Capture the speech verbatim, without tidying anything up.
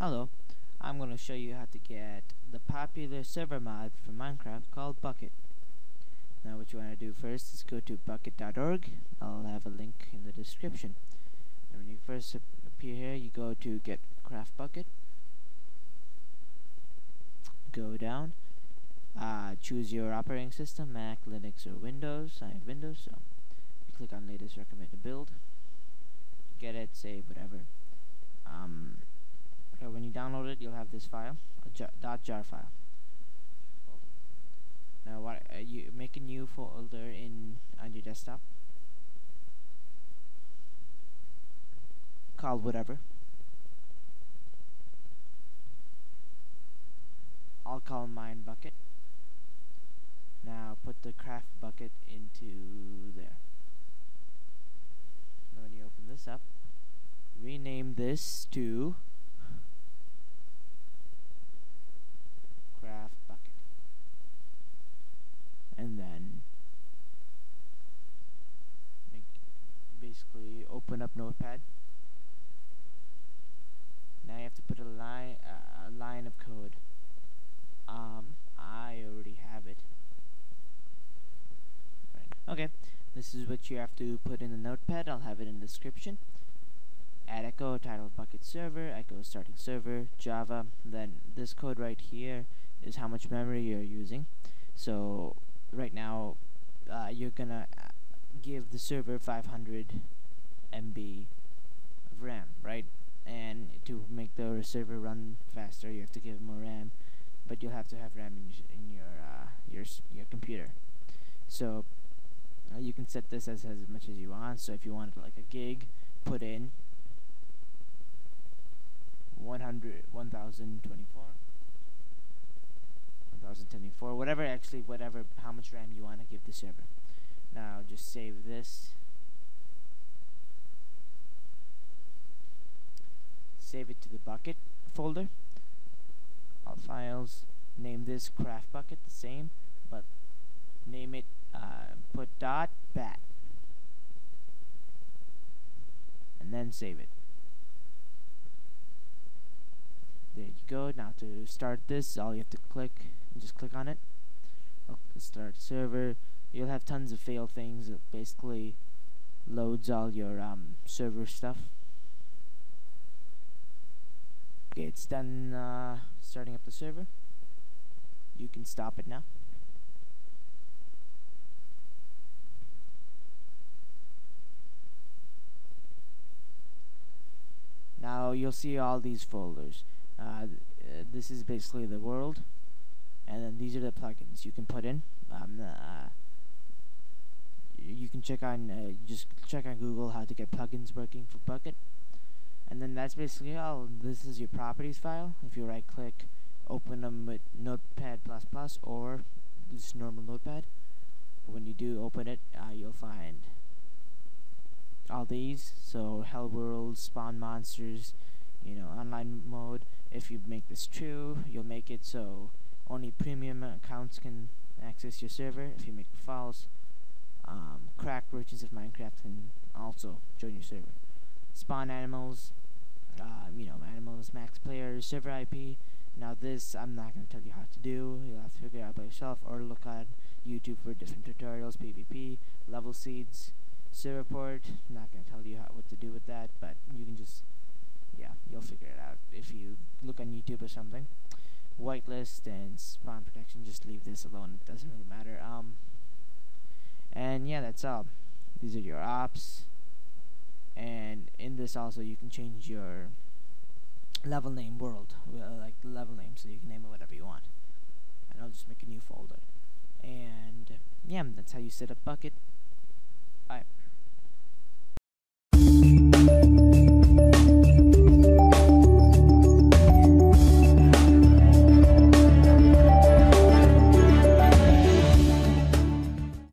Hello, I'm going to show you how to get the popular server mod for Minecraft called Bukkit. Now what you want to do first is go to bukkit dot org. I'll have a link in the description. And when you first appear here, you go to get CraftBukkit. Go down, uh, choose your operating system, Mac, Linux, or Windows. I have Windows, so you click on latest recommended build. Get it, save, whatever. Um, okay, when you download it, you'll have this file, a jar, dot .jar file. Now, what uh, you make a new folder in on your desktop called whatever. I'll call mine Bukkit. Now, put the CraftBukkit into there. Now, when you open this up, rename this to CraftBukkit, and then make basically open up Notepad. Now you have to put a line uh, a line of code. Um, I already have it. Right. Okay, this is what you have to put in the Notepad. I'll have it in the description. Add echo title Bukkit server, echo starting server, Java. Then this code right here is how much memory you're using. So right now uh, you're gonna give the server five hundred M B of RAM, right? And to make the server run faster, you have to give more RAM, but you'll have to have RAM in, in your uh, your your computer. So uh, you can set this as as much as you want. So if you want like a gig, put in one hundred, one thousand twenty-four, one thousand twenty-four, whatever, actually whatever, how much RAM you want to give the server. Now just save this, save it to the Bukkit folder, all files, name this CraftBukkit, the same, but name it, uh, put dot bat, and then save it. There you go. Now to start this, all you have to click, just click on it. Okay, start server. You'll have tons of fail things. It basically loads all your um, server stuff. Okay, it's done uh, starting up the server. You can stop it now. Now you'll see all these folders. Uh, th this is basically the world, and then these are the plugins you can put in. Um, uh, you can check on uh, just check on Google how to get plugins working for Bukkit, and then that's basically all. This is your properties file. If you right click, open them with Notepad plus plus or just normal Notepad. When you do open it, uh, you'll find all these. So hell worlds, spawn monsters, you know, online mode. If you make this true, you'll make it so only premium accounts can access your server. If you make it false, um, cracked versions of Minecraft can also join your server. Spawn animals, uh, you know, animals, max players, server I P. Now this, I'm not going to tell you how to do. You'll have to figure it out by yourself, or look on YouTube for different tutorials, PvP, level seeds, server port. I'm not going to tell you how, what to do with that, but you can just, yeah, you'll figure it out if you look on YouTube or something. Whitelist and spawn protection, just leave this alone, it doesn't really matter. Um, and yeah, that's all. These are your ops, and in this also you can change your level name world, well, like the level name, so you can name it whatever you want. And I'll just make a new folder. And yeah, that's how you set up Bukkit. Bye.